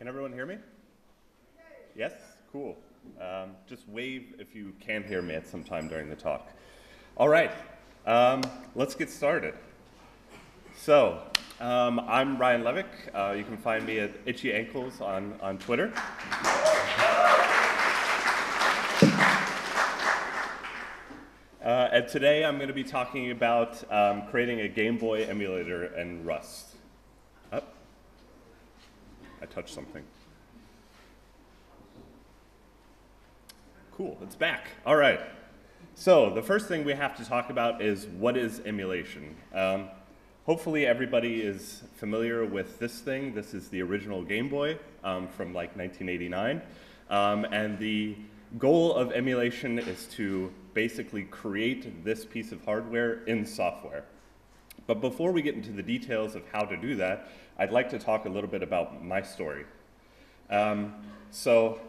Can everyone hear me? Yes? Cool. Just wave if you can hear me at some time during the talk. All right, let's get started. So, I'm Ryan Levick. You can find me at ItchyAnkles on Twitter. And today I'm going to be talking about creating a Game Boy emulator in Rust. Oh, I touched something. Cool, it's back. All right. So the first thing we have to talk about is what is emulation. Hopefully everybody is familiar with this thing. This is the original Game Boy from like 1989. And the goal of emulation is to basically create this piece of hardware in software. But before we get into the details of how to do that, I'd like to talk a little bit about my story. So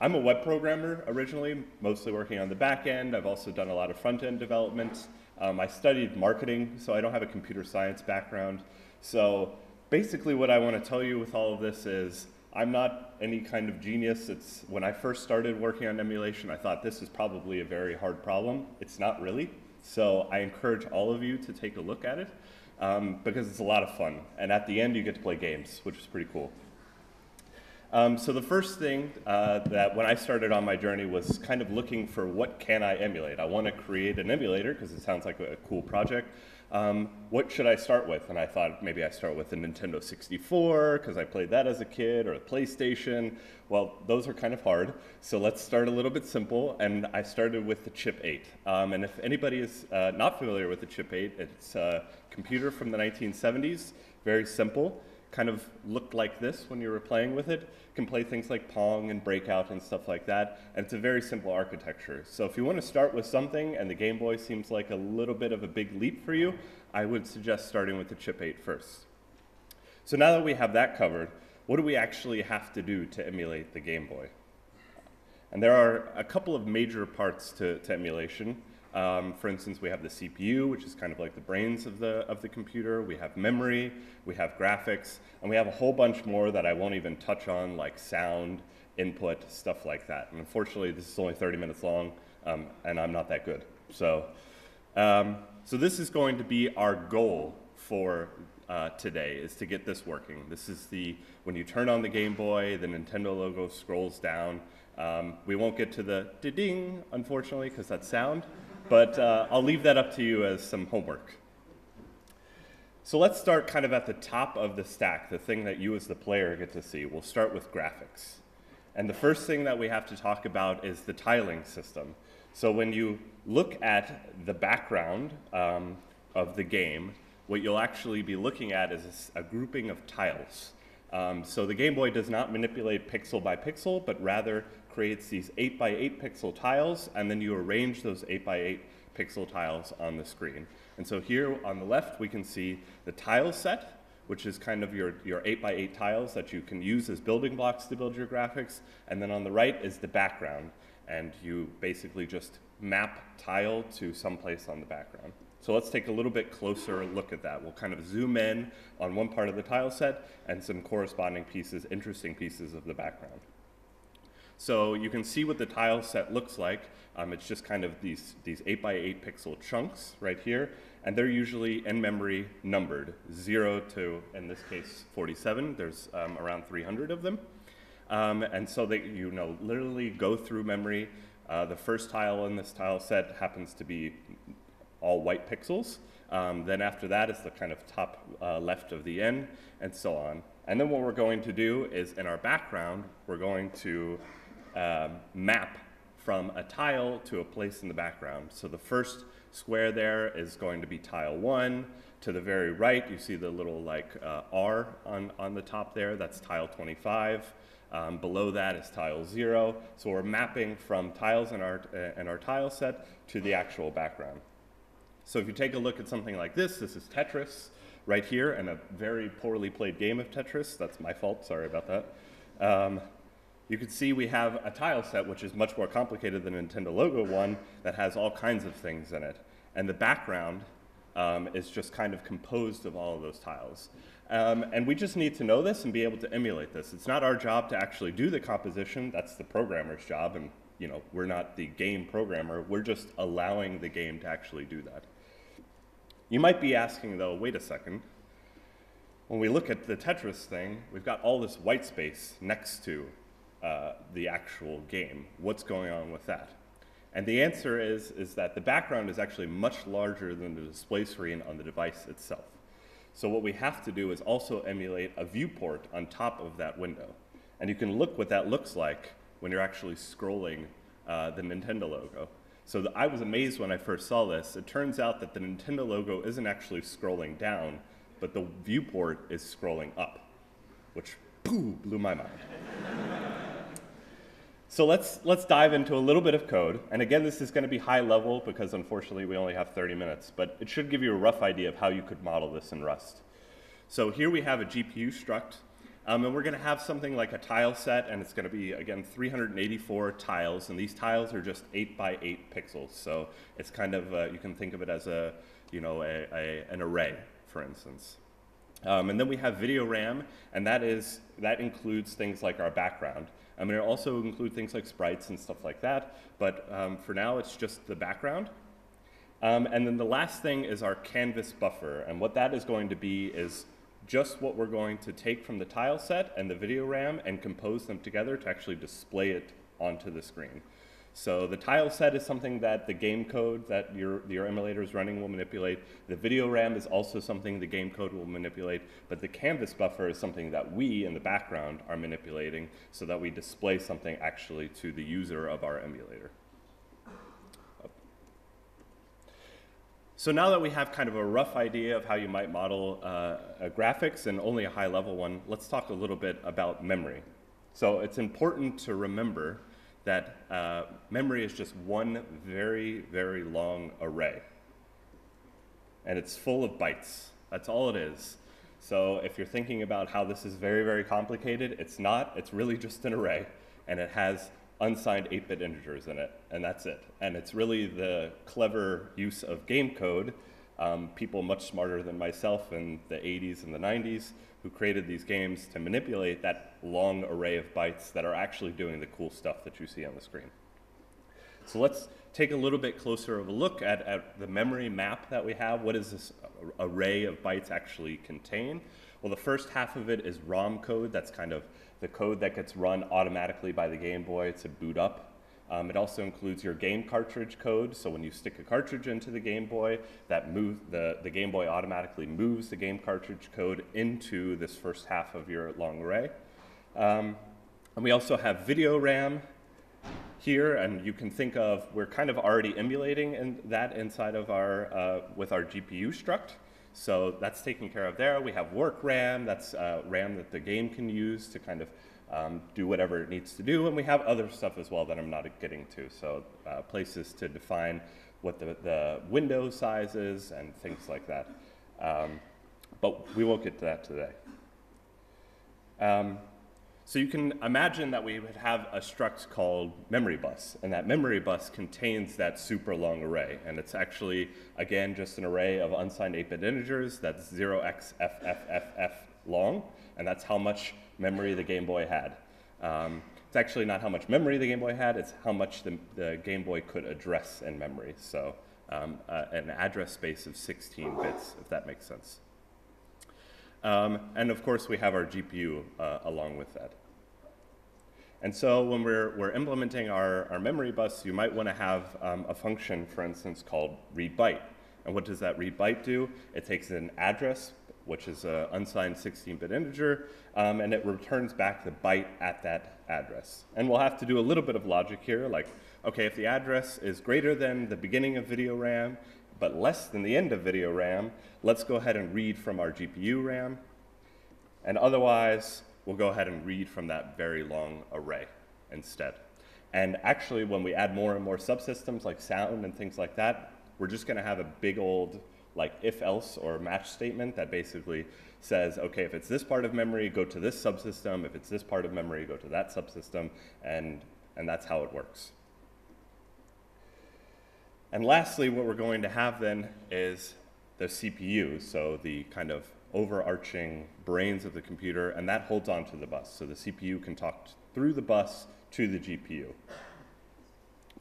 I'm a web programmer originally, mostly working on the back end. I've also done a lot of front end development. I studied marketing, so I don't have a computer science background. So basically what I want to tell you with all of this is I'm not any kind of genius. It's when I first started working on emulation, I thought this is probably a very hard problem. It's not really. So I encourage all of you to take a look at it because it's a lot of fun. And at the end, you get to play games, which is pretty cool. So the first thing that when I started on my journey was kind of looking for what can I emulate. I want to create an emulator because it sounds like a cool project. What should I start with? And I thought maybe I start with a Nintendo 64 because I played that as a kid, or a PlayStation. Well, those are kind of hard. So let's start a little bit simple. And I started with the Chip 8. And if anybody is not familiar with the Chip 8, it's a computer from the 1970s, very simple. Kind of looked like this when you were playing with it. You can play things like Pong and Breakout and stuff like that. And it's a very simple architecture. So if you want to start with something and the Game Boy seems like a little bit of a big leap for you, I would suggest starting with the Chip 8 first. So now that we have that covered, what do we actually have to do to emulate the Game Boy? And there are a couple of major parts to emulation. For instance, we have the CPU, which is kind of like the brains of the computer. We have memory, we have graphics, and we have a whole bunch more that I won't even touch on, like sound, input, stuff like that. And unfortunately, this is only 30 minutes long, and I'm not that good. So this is going to be our goal for today, is to get this working. This is when you turn on the Game Boy, the Nintendo logo scrolls down. We won't get to the ding, unfortunately, because that's sound. But I'll leave that up to you as some homework. So let's start kind of at the top of the stack, the thing that you as the player get to see. We'll start with graphics. And the first thing that we have to talk about is the tiling system. So when you look at the background of the game, what you'll actually be looking at is a grouping of tiles. So the Game Boy does not manipulate pixel by pixel, but rather creates these 8x8 pixel tiles, and then you arrange those 8x8 pixel tiles on the screen. And so here on the left, we can see the tile set, which is kind of your 8x8 tiles that you can use as building blocks to build your graphics. And then on the right is the background, and you basically just map tile to someplace on the background. So let's take a little bit closer look at that. We'll kind of zoom in on one part of the tile set and some corresponding pieces, interesting pieces of the background. So you can see what the tile set looks like. It's just kind of these 8x8 pixel chunks right here, and they're usually in memory numbered, 0 to, in this case, 47. There's around 300 of them. And so they, you know, literally go through memory. The first tile in this tile set happens to be all white pixels. Then after that is the kind of top left of the N, and so on. And then what we're going to do is, in our background, we're going to map from a tile to a place in the background. So the first square there is going to be tile 1. To the very right, you see the little like R on the top there. That's tile 25. Below that is tile 0. So we're mapping from tiles in our tile set to the actual background. So if you take a look at something like this, this is Tetris right here, and a very poorly played game of Tetris. That's my fault, sorry about that. You can see we have a tile set, which is much more complicated than Nintendo logo one, that has all kinds of things in it. And the background is just kind of composed of all of those tiles. And we just need to know this and be able to emulate this. It's not our job to actually do the composition. That's the programmer's job, and we're not the game programmer. We're just allowing the game to actually do that. You might be asking, though, wait a second. When we look at the Tetris thing, we've got all this white space next to the actual game. What's going on with that? And the answer is that the background is actually much larger than the display screen on the device itself. So what we have to do is also emulate a viewport on top of that window. And you can look what that looks like when you're actually scrolling the Nintendo logo. So I was amazed when I first saw this. It turns out that the Nintendo logo isn't actually scrolling down, but the viewport is scrolling up, which pooh, blew my mind. So let's dive into a little bit of code. And again, this is going to be high level because unfortunately we only have 30 minutes, but it should give you a rough idea of how you could model this in Rust. So here we have a GPU struct, and we're going to have something like a tile set, and it's going to be, again, 384 tiles, and these tiles are just 8 by 8 pixels. So it's kind of, you can think of it as a, an array, for instance. And then we have video RAM, and that includes things like our background. I mean, it'll also include things like sprites and stuff like that, but for now it's just the background. And then the last thing is our canvas buffer, and what that is going to be is just what we're going to take from the tile set and the video RAM and compose them together to actually display it onto the screen. So the tile set is something that the game code that your emulator is running will manipulate. The video RAM is also something the game code will manipulate. But the canvas buffer is something that we in the background are manipulating so that we display something actually to the user of our emulator. So now that we have kind of a rough idea of how you might model graphics and only a high level one, let's talk a little bit about memory. So it's important to remember that memory is just one very, very long array. And it's full of bytes. That's all it is. So if you're thinking about how this is very, very complicated, it's not. It's really just an array. And it has unsigned 8-bit integers in it. And that's it. And it's really the clever use of game code. People much smarter than myself in the 80s and the 90s who created these games to manipulate that long array of bytes that are actually doing the cool stuff that you see on the screen. So let's take a little bit closer of a look at the memory map that we have. What does this array of bytes actually contain? Well, the first half of it is ROM code. That's kind of the code that gets run automatically by the Game Boy to boot up. It also includes your game cartridge code, so when you stick a cartridge into the Game Boy, that the Game Boy automatically moves the game cartridge code into this first half of your long array. And we also have video RAM here, and you can think of, we're kind of already emulating that inside of our, with our GPU struct. So that's taken care of there. We have work RAM, that's RAM that the game can use to kind of do whatever it needs to do, and we have other stuff as well that I'm not getting to, so places to define what the window size is and things like that. But we won't get to that today. So you can imagine that we would have a struct called memory bus, and that memory bus contains that super long array, and it's actually, again, just an array of unsigned 8-bit integers that's 0xFFFF long, and that's how much memory the Game Boy had. It's actually not how much memory the Game Boy had, it's how much the Game Boy could address in memory. So an address space of 16 bits, if that makes sense. And of course, we have our GPU along with that. And so when we're implementing our memory bus, you might want to have a function, for instance, called readByte. And what does that readByte do? It takes an address, which is an unsigned 16-bit integer, and it returns back the byte at that address. And we'll have to do a little bit of logic here, like, okay, if the address is greater than the beginning of video RAM, but less than the end of video RAM, let's go ahead and read from our GPU RAM, and otherwise, we'll go ahead and read from that very long array instead. And actually, when we add more and more subsystems, like sound and things like that, we're just gonna have a big old like if-else or match statement that basically says, okay, if it's this part of memory, go to this subsystem. If it's this part of memory, go to that subsystem, and that's how it works. And lastly, what we're going to have then is the CPU, so the kind of overarching brains of the computer, and that holds on to the bus. So the CPU can talk through the bus to the GPU.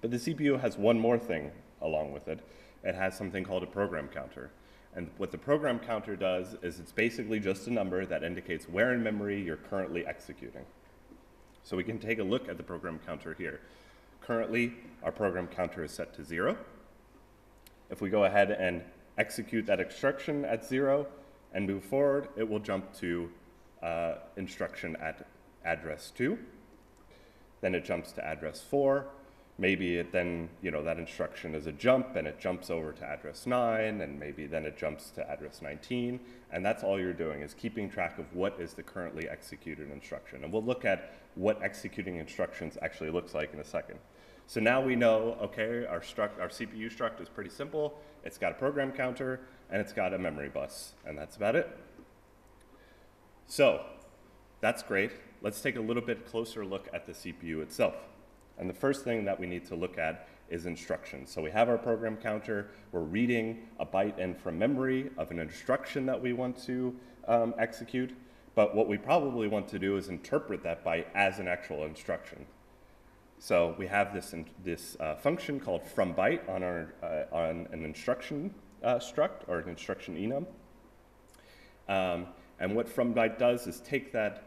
But the CPU has one more thing along with it. It has something called a program counter. And what the program counter does is it's basically just a number that indicates where in memory you're currently executing. So we can take a look at the program counter here. Currently, our program counter is set to 0. If we go ahead and execute that instruction at 0 and move forward, it will jump to instruction at address 2. Then it jumps to address 4. Maybe it then, you know, that instruction is a jump and it jumps over to address 9, and maybe then it jumps to address 19. And that's all you're doing is keeping track of what is the currently executed instruction. And we'll look at what executing instructions actually looks like in a second. So now we know, okay, our CPU struct is pretty simple. It's got a program counter and it's got a memory bus, and that's about it. So that's great. Let's take a little bit closer look at the CPU itself. And the first thing that we need to look at is instructions. So we have our program counter. We're reading a byte in from memory of an instruction that we want to execute. But what we probably want to do is interpret that byte as an actual instruction. So we have this function called fromByte on our on an instruction struct or an instruction enum. And what fromByte does is take that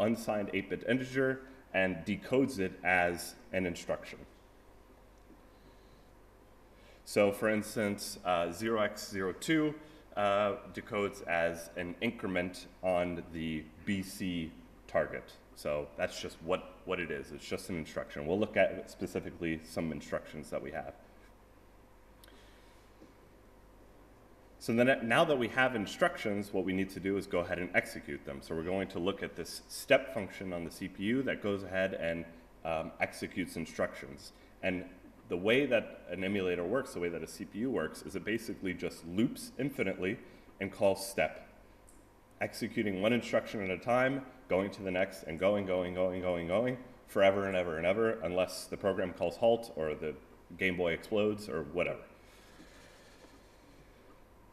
unsigned 8-bit integer and decodes it as an instruction. So for instance, 0x02 decodes as an increment on the BC target. So that's just what it is. It's just an instruction. We'll look at specifically some instructions that we have. So then, now that we have instructions, what we need to do is go ahead and execute them. So we're going to look at this step function on the CPU that goes ahead and executes instructions. And the way that an emulator works, the way that a CPU works, is it basically just loops infinitely and calls step, executing one instruction at a time, going to the next, and going forever and ever, unless the program calls halt or the Game Boy explodes or whatever.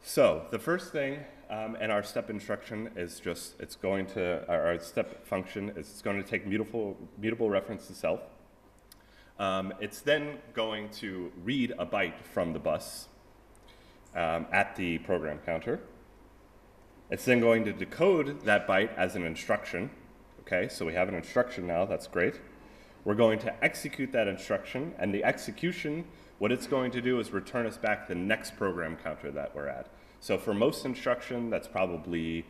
So the first thing in our step instruction is just, it's going to, our step function is it's going to take mutable reference to self. It's then going to read a byte from the bus at the program counter. It's then going to decode that byte as an instruction. Okay, so we have an instruction now, that's great. We're going to execute that instruction, and the execution, what it's going to do is return us back the next program counter that we're at. So for most instruction, that's probably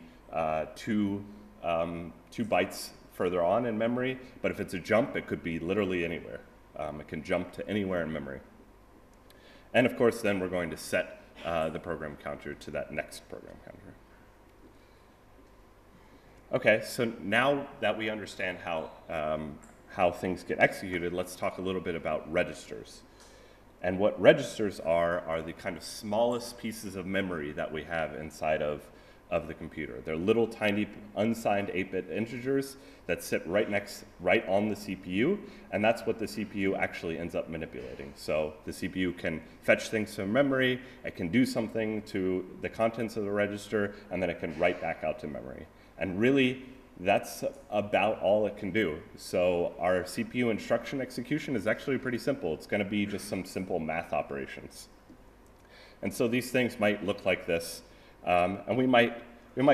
two bytes further on in memory. But if it's a jump, it could be literally anywhere. It can jump to anywhere in memory. And of course, then we're going to set the program counter to that next program counter. OK, so now that we understand how things get executed, let's talk a little bit about registers. And what registers are the kind of smallest pieces of memory that we have inside of the computer. They're little tiny unsigned 8-bit integers that sit right on the CPU, and that's what the CPU actually ends up manipulating. So the CPU can fetch things from memory, it can do something to the contents of the register, and then it can write back out to memory. And really, that's about all it can do. So our CPU instruction execution is actually pretty simple. It's going to be just some simple math operations. And so these things might look like this. And we might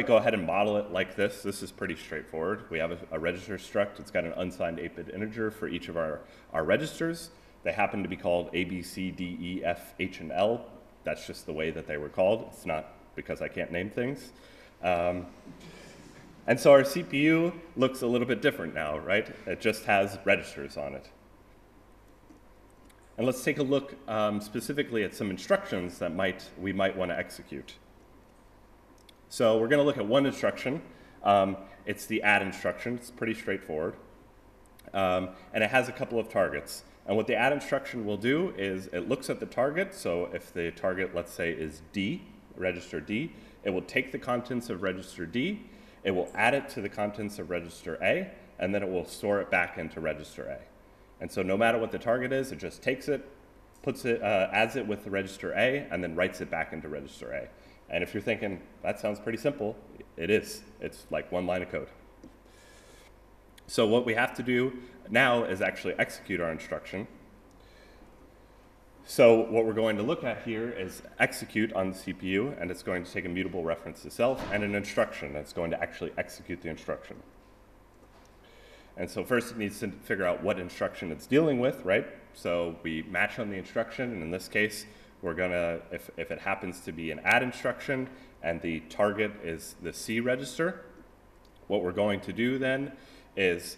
go ahead and model it like this. This is pretty straightforward. We have a register struct. It's got an unsigned 8-bit integer for each of our registers. They happen to be called A, B, C, D, E, F, H, and L. That's just the way that they were called. It's not because I can't name things. And so our CPU looks a little bit different now, right? It just has registers on it. And let's take a look specifically at some instructions that we might want to execute. So we're going to look at one instruction. It's the add instruction. It's pretty straightforward. And it has a couple of targets. And what the add instruction will do is it looks at the target. So if the target, let's say, is D, register D, it will take the contents of register D. It will add it to the contents of register A, and then it will store it back into register A. And so no matter what the target is, it just takes it, puts it, adds it with the register A, and then writes it back into register A. And if you're thinking, that sounds pretty simple, it is. It's like one line of code. So what we have to do now is actually execute our instruction. So what we're going to look at here is execute on the CPU, and it's going to take a mutable reference to self and an instruction that's going to actually execute the instruction. And so first it needs to figure out what instruction it's dealing with, right? So we match on the instruction, and in this case, we're gonna, if it happens to be an add instruction and the target is the C register, what we're going to do then is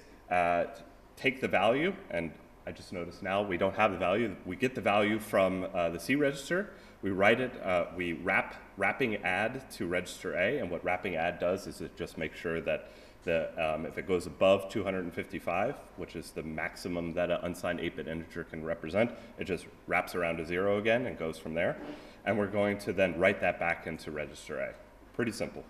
take the value, and I just noticed now we don't have the value. We get the value from the C register. We write it, we wrapping add to register A, and what wrapping add does is it just makes sure that the, if it goes above 255, which is the maximum that an unsigned 8-bit integer can represent, it just wraps around to 0 again and goes from there. And we're going to then write that back into register A. Pretty simple.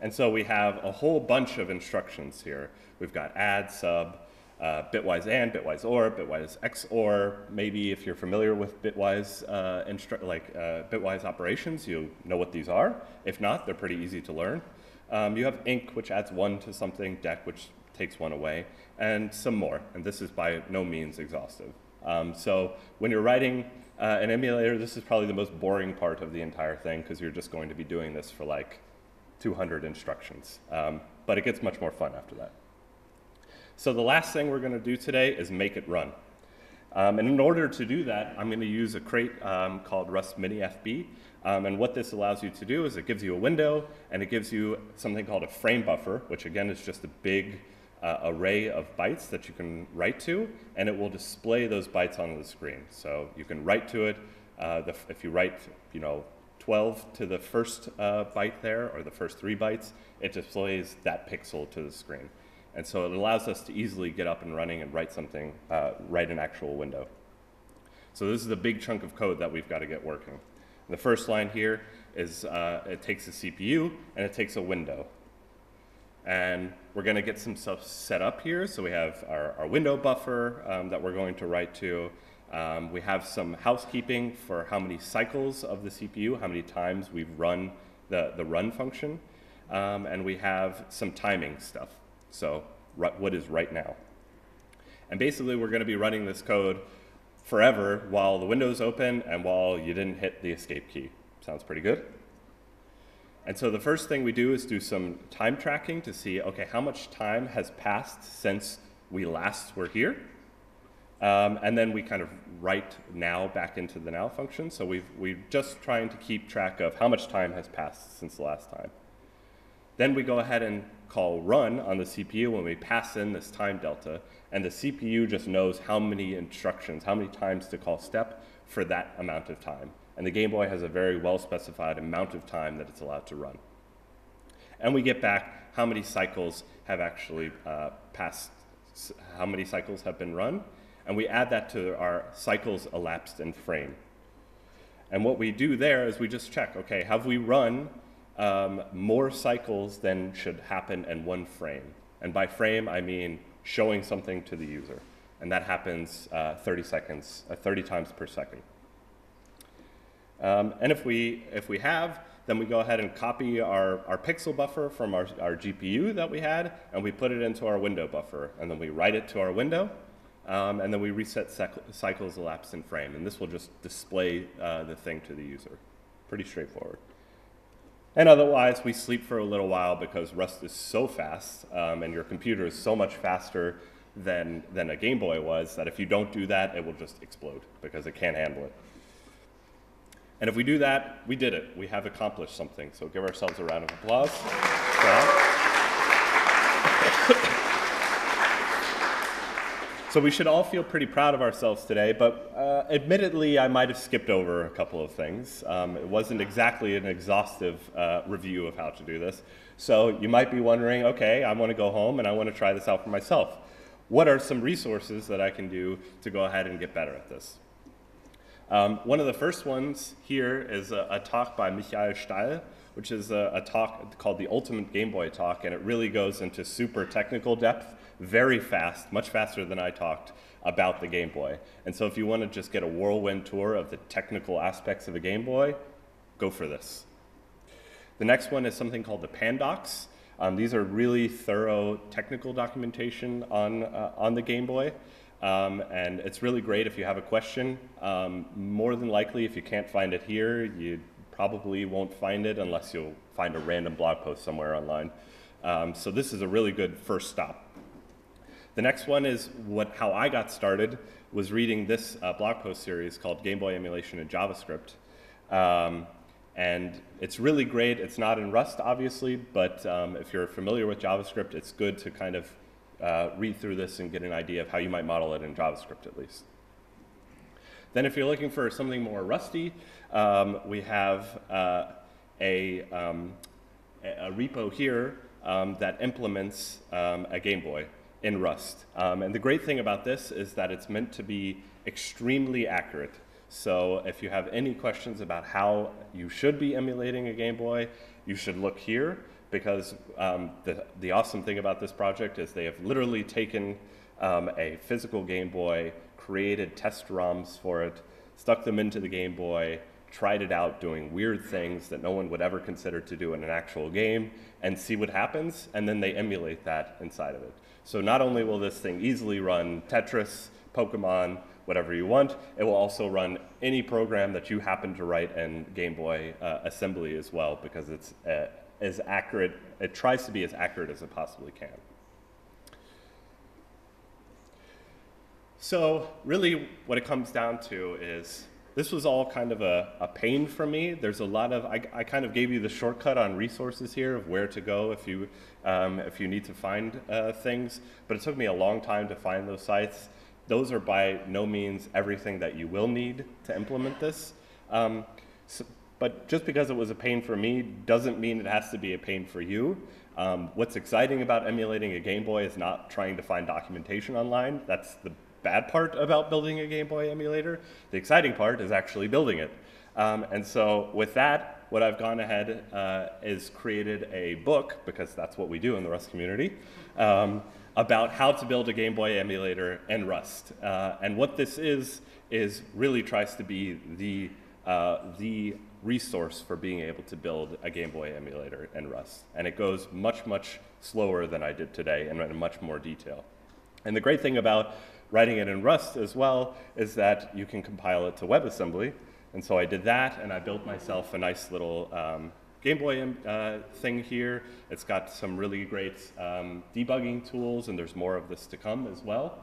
And so we have a whole bunch of instructions here. We've got add, sub, bitwise and, bitwise or, bitwise XOR. Maybe if you're familiar with bitwise, bitwise operations, you know what these are. If not, they're pretty easy to learn. You have inc, which adds one to something, dec, which takes one away, and some more. And this is by no means exhaustive. So when you're writing an emulator, this is probably the most boring part of the entire thing, because you're just going to be doing this for like 200 instructions. But it gets much more fun after that. So the last thing we're going to do today is make it run. And in order to do that, I'm going to use a crate called Rust Mini FB. And what this allows you to do is it gives you a window, and it gives you something called a frame buffer, which again is just a big array of bytes that you can write to, and it will display those bytes on the screen. So you can write to it. If you write, 12 to the first byte there, or the first 3 bytes, it displays that pixel to the screen. And so it allows us to easily get up and running and write something, write an actual window. So this is the big chunk of code that we've got to get working. The first line here is it takes a CPU and it takes a window. And we're going to get some stuff set up here. So we have our window buffer that we're going to write to. We have some housekeeping for how many cycles of the CPU, how many times we've run the run function. And we have some timing stuff. So what is right now? And basically, we're going to be running this code forever while the window's open and while you didn't hit the escape key. Sounds pretty good. And so the first thing we do is do some time tracking to see, okay, how much time has passed since we last were here? And then we kind of write now back into the now function. So we're just trying to keep track of how much time has passed since the last time. Then we go ahead and call run on the CPU when we pass in this time delta, and the CPU just knows how many instructions, how many times to call step for that amount of time. And the Game Boy has a very well-specified amount of time that it's allowed to run. And we get back how many cycles have actually passed, how many cycles have been run, and we add that to our cycles elapsed in frame. And what we do there is we just check, okay, have we run more cycles than should happen in one frame? And by frame, I mean showing something to the user. And that happens 30 times per second. And if we have, then we go ahead and copy our pixel buffer from our GPU that we had, and we put it into our window buffer. And then we write it to our window, and then we reset cycles elapsed in frame. And this will just display the thing to the user. Pretty straightforward. And otherwise, we sleep for a little while because Rust is so fast, and your computer is so much faster than a Game Boy was, that if you don't do that, it will just explode because it can't handle it. And if we do that, we did it. We have accomplished something. So give ourselves a round of applause. So we should all feel pretty proud of ourselves today, but admittedly, I might have skipped over a couple of things. It wasn't exactly an exhaustive review of how to do this. So you might be wondering, okay, I want to go home and I want to try this out for myself. What are some resources that I can do to go ahead and get better at this? One of the first ones here is a talk by Michael Steil, which is a talk called The Ultimate Game Boy Talk, and it really goes into super technical depth very fast, much faster than I talked, about the Game Boy. And so if you want to just get a whirlwind tour of the technical aspects of the Game Boy, go for this. The next one is something called the Pandocs. These are really thorough technical documentation on the Game Boy. And it's really great if you have a question. More than likely, if you can't find it here, you probably won't find it unless you'll find a random blog post somewhere online. So this is a really good first stop. The next one is how I got started was reading this blog post series called Game Boy Emulation in JavaScript. And it's really great. It's not in Rust, obviously, but if you're familiar with JavaScript, it's good to kind of read through this and get an idea of how you might model it in JavaScript, at least. Then if you're looking for something more rusty, we have a repo here that implements a Game Boy in Rust. And the great thing about this is that it's meant to be extremely accurate. So if you have any questions about how you should be emulating a Game Boy, you should look here, because the awesome thing about this project is they have literally taken a physical Game Boy, created test ROMs for it, stuck them into the Game Boy, tried it out doing weird things that no one would ever consider to do in an actual game, and see what happens, and then they emulate that inside of it. So not only will this thing easily run Tetris, Pokemon, whatever you want, it will also run any program that you happen to write in Game Boy assembly as well, because it's as accurate, it tries to be as accurate as it possibly can. So really what it comes down to is this was all kind of a pain for me. There's a lot of, I kind of gave you the shortcut on resources here of where to go if you need to find things, but it took me a long time to find those sites. Those are by no means everything that you will need to implement this. But just because it was a pain for me doesn't mean it has to be a pain for you. What's exciting about emulating a Game Boy is not trying to find documentation online. That's the bad part about building a Game Boy emulator. The exciting part is actually building it. And so with that, what I've gone ahead is created a book, because that's what we do in the Rust community, about how to build a Game Boy emulator in Rust. And what this is really tries to be the resource for being able to build a Game Boy emulator in Rust. And it goes much, much slower than I did today and in much more detail. And the great thing about writing it in Rust as well is that you can compile it to WebAssembly. And so I did that, and I built myself a nice little Game Boy thing here. It's got some really great debugging tools, and there's more of this to come as well.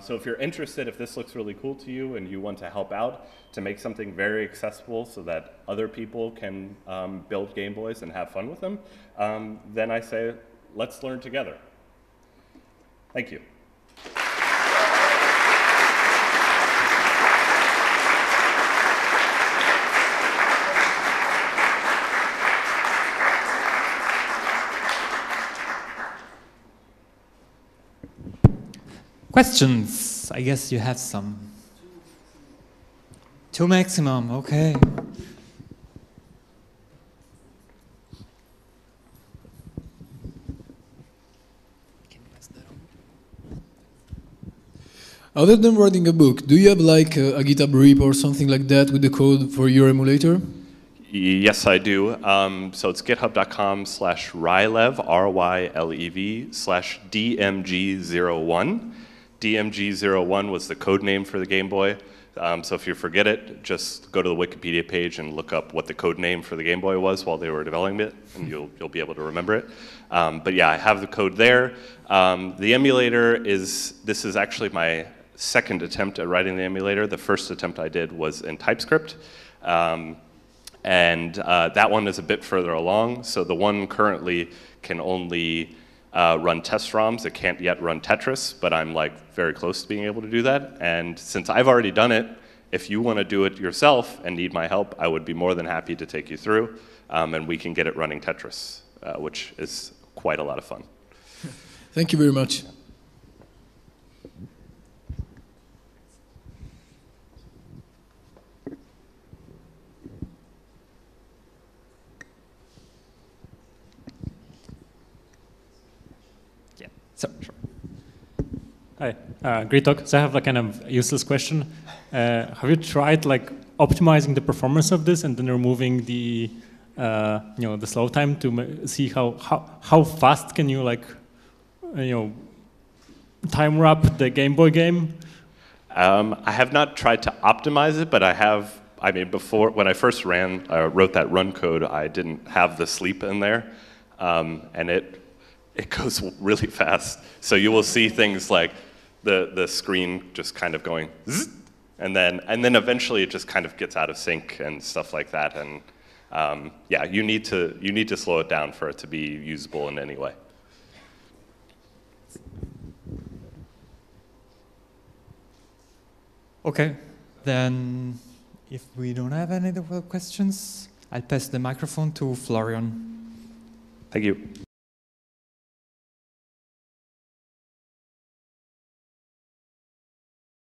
So if you're interested, if this looks really cool to you and you want to help out to make something very accessible so that other people can build Game Boys and have fun with them, then I say, let's learn together. Thank you. Questions? I guess you have some. Two maximum, okay. Other than writing a book, do you have like a GitHub repo or something like that with the code for your emulator? Yes, I do. So it's github.com/rylev, rylev/DMG01. DMG01 was the code name for the Game Boy. So if you forget it, just go to the Wikipedia page and look up what the code name for the Game Boy was while they were developing it, and you'll be able to remember it. But yeah, I have the code there. The emulator this is actually my second attempt at writing the emulator. The first attempt I did was in TypeScript. And that one is a bit further along. So the one currently can only run test ROMs. It can't yet run Tetris, but I'm like very close to being able to do that. And since I've already done it, if you want to do it yourself and need my help, I would be more than happy to take you through, and we can get it running Tetris, which is quite a lot of fun. Thank you very much. So, sure. Hi, great talk. So I have a kind of useless question. Have you tried like optimizing the performance of this and then removing the the slow time to see how fast can you like time wrap the Game Boy game? I have not tried to optimize it, but I have. I mean, before when I first wrote that run code, I didn't have the sleep in there, and it goes really fast. So you will see things like the screen just kind of going zzz, and then eventually it just kind of gets out of sync and stuff like that. And yeah, you need to slow it down for it to be usable in any way. Okay, then if we don't have any other questions, I'll pass the microphone to Florian. Thank you.